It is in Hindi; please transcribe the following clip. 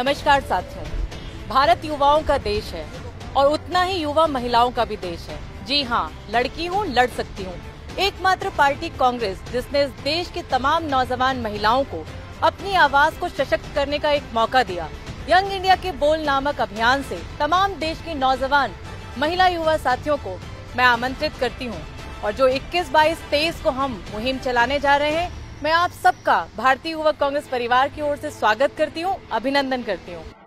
नमस्कार साथियों, भारत युवाओं का देश है और उतना ही युवा महिलाओं का भी देश है। जी हाँ, लड़की हूँ, लड़ सकती हूँ। एकमात्र पार्टी कांग्रेस जिसने इस देश के तमाम नौजवान महिलाओं को अपनी आवाज को सशक्त करने का एक मौका दिया। यंग इंडिया के बोल नामक अभियान से तमाम देश के नौजवान महिला युवा साथियों को मैं आमंत्रित करती हूँ और जो 21, 22, 23 को हम मुहिम चलाने जा रहे हैं, मैं आप सबका भारतीय युवा कांग्रेस परिवार की ओर से स्वागत करती हूं, अभिनंदन करती हूं।